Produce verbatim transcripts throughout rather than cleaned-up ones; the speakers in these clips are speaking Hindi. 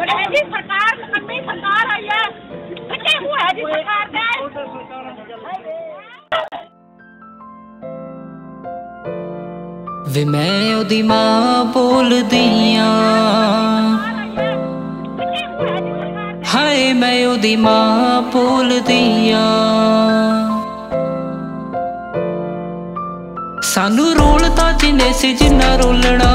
जी सरकार लंबी सरकार आई है, बचे हुए है जी सरकार ने। वे मैं ओदी मां बोल दिया, हाय मैं ओदी मां बोल दिया। सानू रोलता जिन्ने से जिन्ना रोलना,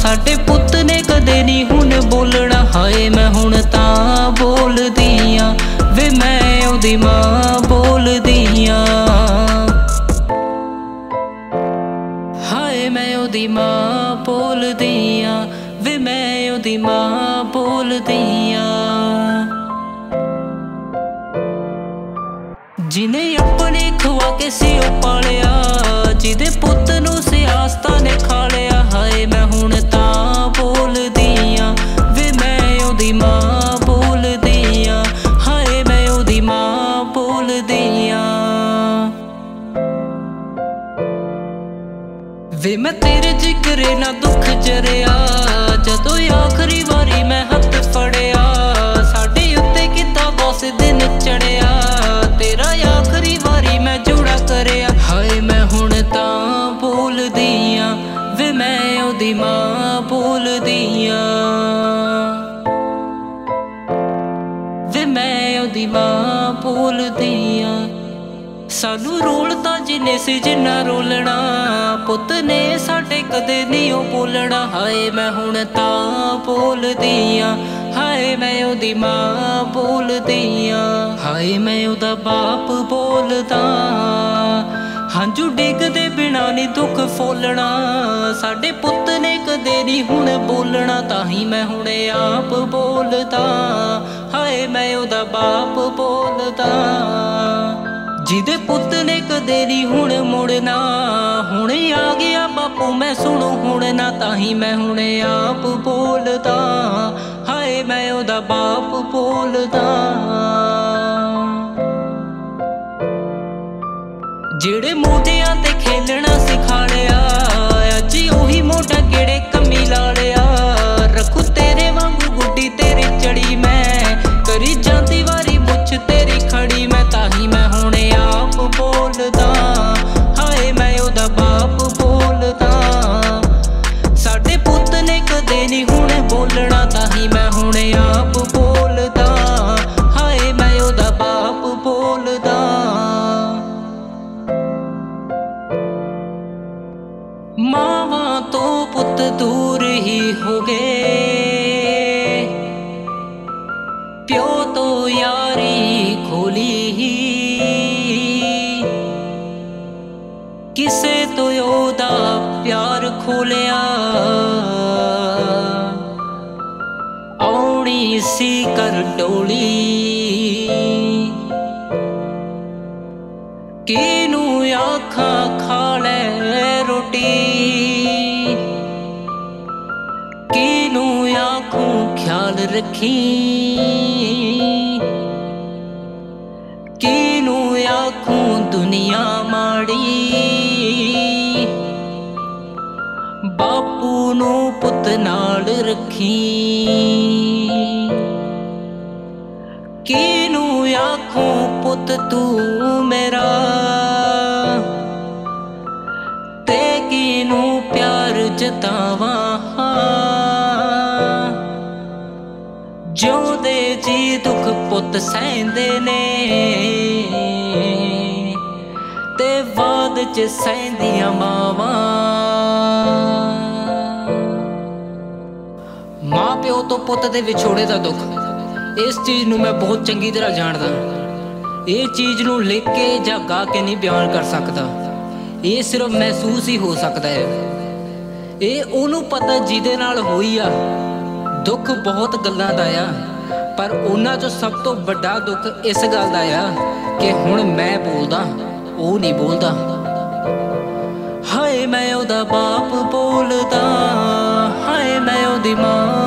साडे पुत्त ने कदे नहीं हुन बोलना। हाय मैं हुन तां बोल दियां, वे मैं ओदी मां बोल दियां। हाय मैं ओदी मां बोल दियां, वे मैं ओदी मां बोल दियां। जिन्हें अपने खुआ के सिओ पालिया, जिदे पुत्त नू सियासता ने खा लिया। हाय मैं हुन तां बोल दियां, वे मैं ओदी मां बोल दियां। हाय मैं ओदी मां बोल दियां। वे मैं तेरे जिगरे ना दुख जरिया, जदों आखरी वारी मैं हथ फड़िया। साडे उत्ते किता बस दिन चढ़िया, तेरा आखरी वारी मैं जुड़ा करिया। हाय मैं हुन तां बोल दियां, वे मैं ओदी मां बोल दियां। वे मैं ओदी मां बोल दियां। सानू रोलता जिन्ने से जिन्ना रोलना, पुत्त ने साडे कदे नहीं ओ बोलना। हाय मैं हुन तां बोल दियां, हाय मैं ओदी मां बोल दियां। हाय मैं ओदा बाप बोलदा, हांजू डिगदे बिना नहीं दुख फोलना। साडे पुत्त ने कदे नहीं हुन बोलना, ताही मैं हुणे आप बोलदा। हाय मैं ओदा बाप बोलदा, जिदे पुत्त ने कदे नहीं हुण मुड़ना। हुणे आ गया बापू मैं सुनो हुण ना, ताही मैं हुणे आप बोलदा। हाय मैं ओदा बाप बोलदा। जेड़े मोढियां ते खेलना सिखा लिया, अज ओही मोढा केड़े कम्मी ला लिया। रखू तेरे वांगू गुड्डी तेरी चढ़ी मैं, करी जाती वारी मुछ तेरी खड़ी मैं। ताही मैं हुणे आप बोलदा, हाय मैं ओदा बाप बोलदा। साडे पुत्त ने कदे नहीं हुणे बोलना, ताही मैं हुणे आप बोलदा। हाय मैं ओदा बाप बोलदा। मावां तो पुत्त दूर ही हो गए, प्यो तो यारी खोली ही। किसे तो ओदा प्यार खोलिया, औणी सी कर डोली। किनू आखा खा ले रोटी, किनू आखू ख्याल रखी। किनू आखू दुनिया माड़ी, बापू नू पुत नाल रखी। किनू आखू पुत तू मेरा, ते किनू प्यार जतावा। ज्योंदे जी दुख पुत सैंदे ने, ते बाद च सैंदियां मावा। मां प्यो तो पुत दे विछोड़े दा दुख, इस चीज़ नूं मैं बहुत चंगी तरह जानदा। ये चीज़ नूं लिख के जां गा के नहीं बयान कर सकता, ये सिर्फ महसूस ही हो सकता है। ये उन्होंने पता जिदे नाल होई आ। दुख बहुत गल्लां दा आ, पर उन्हां चों सब तो वड्डा दुख इस गल दा आ कि हुण मैं बोलदा, ओह नहीं बोलदा। हाय मैं ओदा बाप बोलदा, हाय मैं ओदी मां